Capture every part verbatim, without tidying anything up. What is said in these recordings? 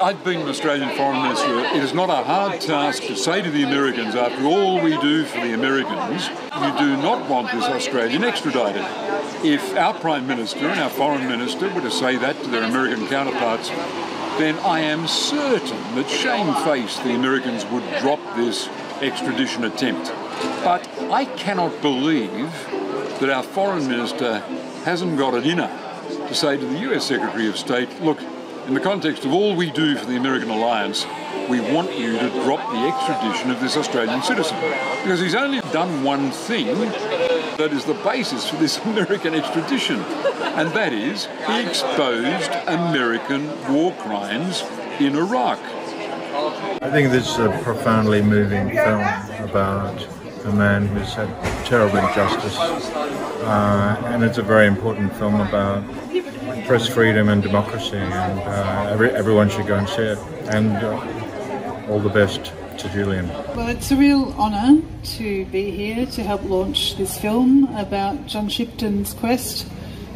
I've been an Australian Foreign Minister. It is not a hard task to say to the Americans, after all we do for the Americans, you do not want this Australian extradited. If our Prime Minister and our Foreign Minister were to say that to their American counterparts, then I am certain that shamefaced the Americans would drop this extradition attempt. But I cannot believe that our Foreign Minister hasn't got it in her to say to the U S Secretary of State, look, in the context of all we do for the American alliance, we want you to drop the extradition of this Australian citizen. Because he's only done one thing that is the basis for this American extradition. And that is, he exposed American war crimes in Iraq. I think this is a profoundly moving film about a man who's had terrible injustice. Uh, and it's a very important film about press freedom and democracy, and uh, every, everyone should go and see it, and uh, all the best to Julian. Well, it's a real honour to be here to help launch this film about John Shipton's quest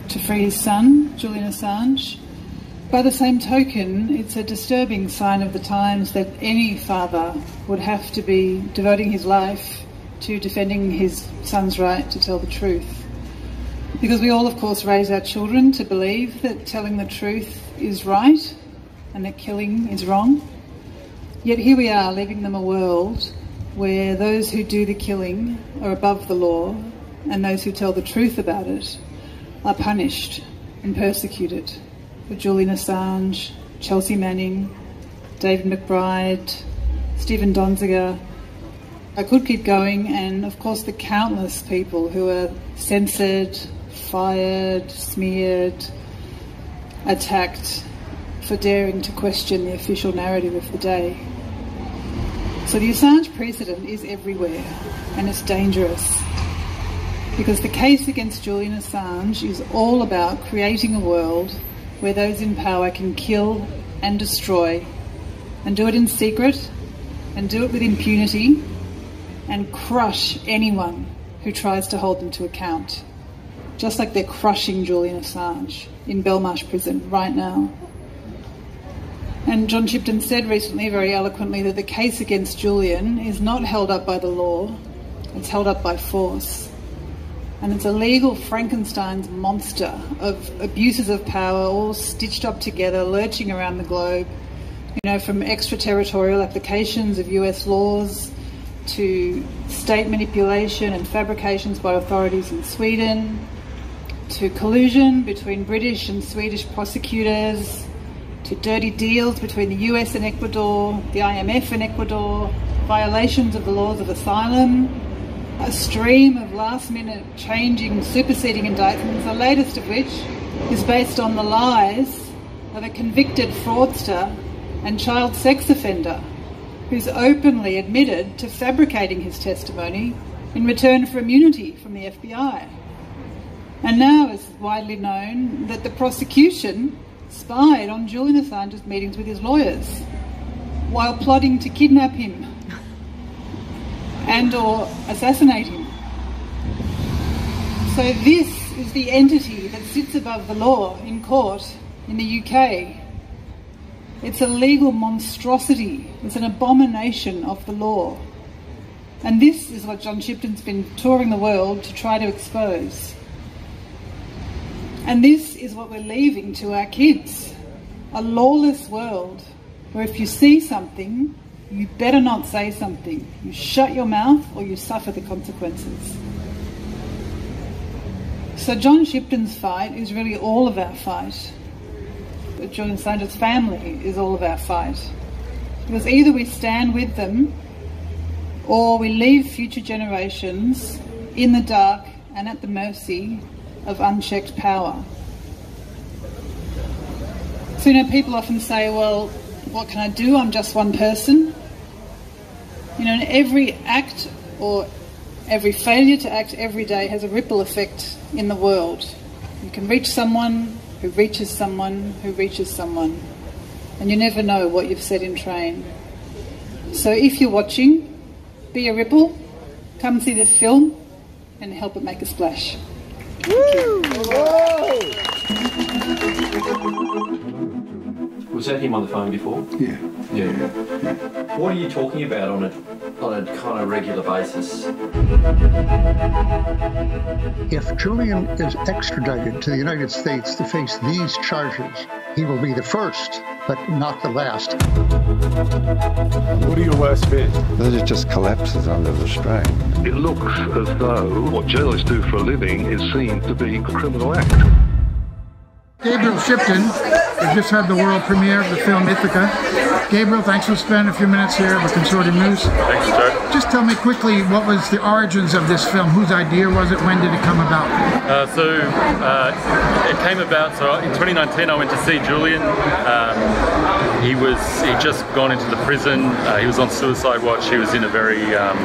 to free his son, Julian Assange. By the same token, it's a disturbing sign of the times that any father would have to be devoting his life to defending his son's right to tell the truth. Because we all, of course, raise our children to believe that telling the truth is right and that killing is wrong. Yet here we are, leaving them a world where those who do the killing are above the law and those who tell the truth about it are punished and persecuted. For Julian Assange, Chelsea Manning, David McBride, Stephen Donziger, I could keep going, and of course the countless people who are censored, fired, smeared, attacked for daring to question the official narrative of the day. So the Assange precedent is everywhere, and it's dangerous, because the case against Julian Assange is all about creating a world where those in power can kill and destroy, and do it in secret, and do it with impunity, and crush anyone who tries to hold them to account. Just like they're crushing Julian Assange in Belmarsh Prison right now. And John Shipton said recently, very eloquently, that the case against Julian is not held up by the law, it's held up by force. And it's a legal Frankenstein's monster of abuses of power all stitched up together, lurching around the globe, you know, from extraterritorial applications of U S laws to state manipulation and fabrications by authorities in Sweden, to collusion between British and Swedish prosecutors, to dirty deals between the U S and Ecuador, the I M F and Ecuador, violations of the laws of asylum, a stream of last-minute changing, superseding indictments, the latest of which is based on the lies of a convicted fraudster and child sex offender who's openly admitted to fabricating his testimony in return for immunity from the F B I. And now it's widely known that the prosecution spied on Julian Assange's meetings with his lawyers while plotting to kidnap him and or assassinate him. So this is the entity that sits above the law in court in the U K. It's a legal monstrosity. It's an abomination of the law. And this is what John Shipton's been touring the world to try to expose. And this is what we're leaving to our kids, a lawless world where if you see something, you better not say something. You shut your mouth or you suffer the consequences. So John Shipton's fight is really all of our fight. But Julian Assange's family is all of our fight. Because either we stand with them or we leave future generations in the dark and at the mercy of unchecked power. So, you know, people often say, well, what can I do? I'm just one person. You know, and every act or every failure to act every day has a ripple effect in the world. You can reach someone who reaches someone, who reaches someone. And you never know what you've said in train. So if you're watching, be a ripple, come see this film, and help it make a splash. Woo! Was that him on the phone before? Yeah. Yeah. yeah. yeah. What are you talking about on a, on a kind of regular basis? If Julian is extradited to the United States to face these charges, he will be the first, but not the last. What are your worst fears? That it just collapses under the strain. It looks as though what journalists do for a living is seen to be a criminal act. Gabriel Shipton has just had the world premiere of the film ITHAKA. Gabriel, thanks for spending a few minutes here with Consortium News. Thanks, sir. Just tell me quickly, what was the origins of this film? Whose idea was it? When did it come about? Uh, so, uh, it came about, so in twenty nineteen I went to see Julian. Um, He was, he'd just gone into the prison, uh, he was on suicide watch, he was in a very, um,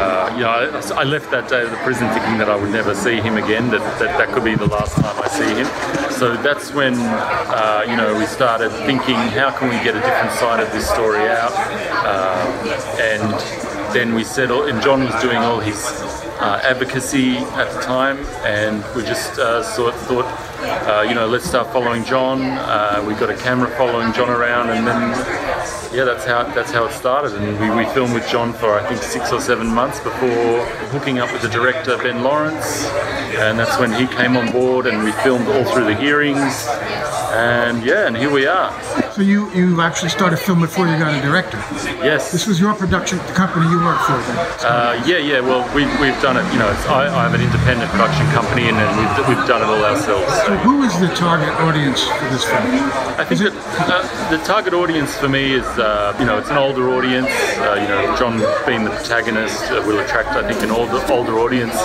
uh, you know, I, I left that day of the prison thinking that I would never see him again, that that, that could be the last time I see him. So that's when, uh, you know, we started thinking, how can we get a different side of this story out? Um, and then we settled, and John was doing all his uh, advocacy at the time, and we just uh, sort of thought, Uh, you know, let's start following John. Uh, we got a camera following John around, and then yeah, that's how that's how it started. And we, we filmed with John for I think six or seven months before hooking up with the director Ben Lawrence, and that's when he came on board, and we filmed all through the hearings. And yeah, and here we are. So you you actually started filming before you got a director. Yes. This was your production, the company you worked for then. Uh, yeah, yeah. Well, we've we've done it. You know, it's, I I have an independent production company, and then we've we've done it all ourselves. So who is the target audience for this film? I think that, uh, the target audience for me is, uh, you know, it's an older audience. Uh, you know, John being the protagonist uh, will attract, I think, an older older audience.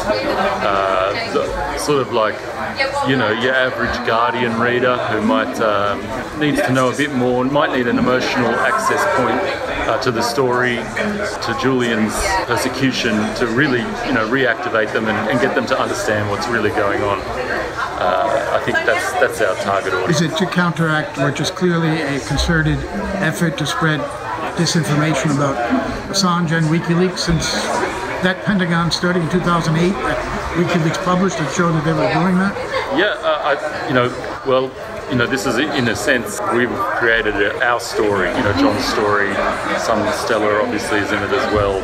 Uh, the, sort of like, you know, your average Guardian reader who might um, needs to know a bit more, might need an emotional access point. Uh, to the story, to Julian's persecution, to really, you know, reactivate them and, and get them to understand what's really going on. Uh, I think that's that's our target audience. Is it to counteract what is clearly a concerted effort to spread disinformation about Assange and WikiLeaks since that Pentagon study in two thousand eight that WikiLeaks published that showed that they were doing that? Yeah, uh, I, you know, well, you know, this is, in a sense, we've created our story, you know, John's story, some Stella obviously is in it as well.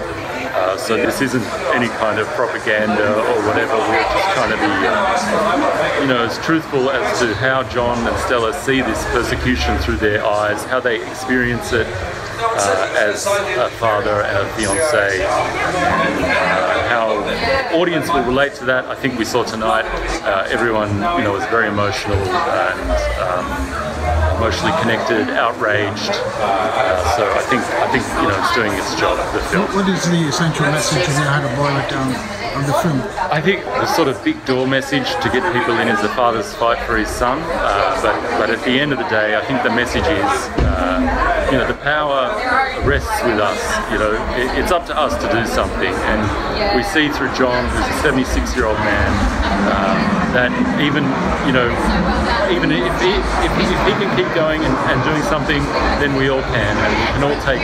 Uh, so this isn't any kind of propaganda or whatever, we're just trying to be, uh, you know, as truthful as to how John and Stella see this persecution through their eyes, how they experience it uh, as a father and a fiance, and uh, how the audience will relate to that. I think we saw tonight, uh, everyone, you know, was very emotional and um, emotionally connected, outraged. Uh, so I think I think you know it's doing its job. The film. What is the essential message, and how to boil it down, of the film? I think the sort of big door message to get people in is the father's fight for his son. Uh, but but at the end of the day, I think the message is uh, you know the power rests with us. You know it, it's up to us to do something, and we see through John, who's a seventy-six-year-old man, um, that even you know even if he, if he, if he can keep going and, and doing something, then we all can, and we can all take,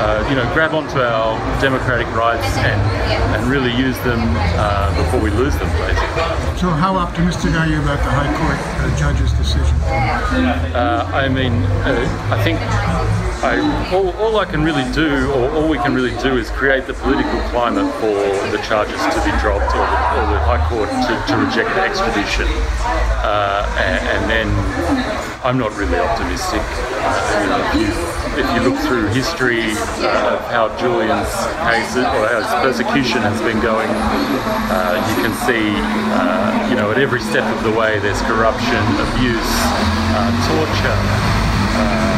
uh, you know, grab onto our democratic rights and, and really use them uh, before we lose them, basically. So how optimistic are you about the High Court uh, judge's decision? Uh, I mean, uh, I think I, all, all I can really do, or all we can really do, is create the political climate for the charges to be dropped, or the, or the High Court to, to reject the extradition. Uh, and, and then I'm not really optimistic. Uh, you know, if, you, if you look through history uh, of how Julian's case or how his persecution has been going, uh, you can see, uh, you know, at every step of the way there's corruption, abuse, uh, torture, uh,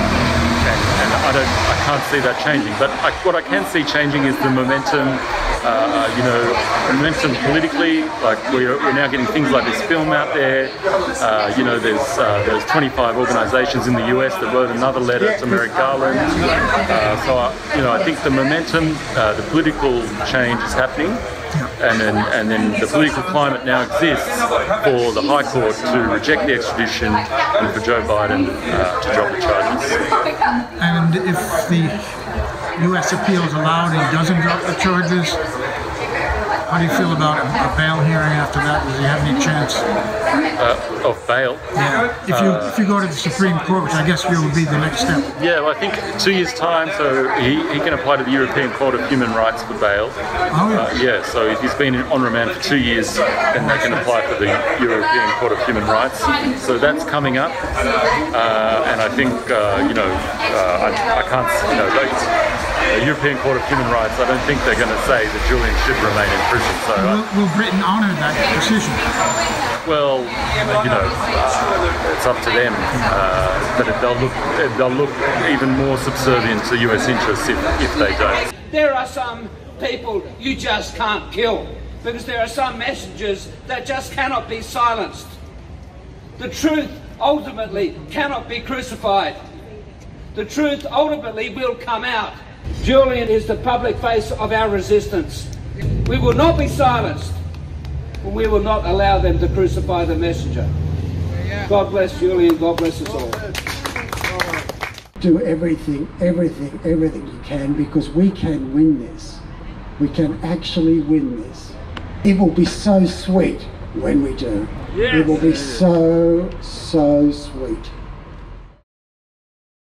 and, and I don't, I can't see that changing. But I, what I can see changing is the momentum. Uh, you know, momentum politically, like we're, we're now getting things like this film out there. Uh, you know, there's uh, there's twenty-five organisations in the U S that wrote another letter to Merrick Garland. Uh, so, I, you know, I think the momentum, uh, the political change is happening. And then, and then the political climate now exists for the High Court to reject the extradition and for Joe Biden uh, to drop the charges. And if the U S appeal is allowed and doesn't drop the charges, How do you feel about a bail hearing after that? Does he have any chance uh, of bail? Yeah. If you uh, if you go to the Supreme Court, which I guess will be the next step. Yeah, well, I think two years time, so he, he can apply to the European Court of Human Rights for bail. Oh yeah. Uh, yeah. So if he's been on remand for two years, then they can apply for the European Court of Human Rights. So that's coming up, uh, and I think uh, you know uh, I, I can't you know. They, The European Court of Human Rights, I don't think they're going to say that Julian should remain in prison. So will, will Britain honour that decision? Well, you know, uh, it's up to them. Uh, but if they'll look, if they'll look even more subservient to U S interests if, if they don't. There are some people you just can't kill because there are some messages that just cannot be silenced. The truth ultimately cannot be crucified. The truth ultimately will come out. Julian is the public face of our resistance. We will not be silenced, but we will not allow them to crucify the messenger. God bless Julian, God bless us all. Do everything, everything, everything you can, because we can win this. We can actually win this. It will be so sweet when we do. Yes. It will be so, so sweet.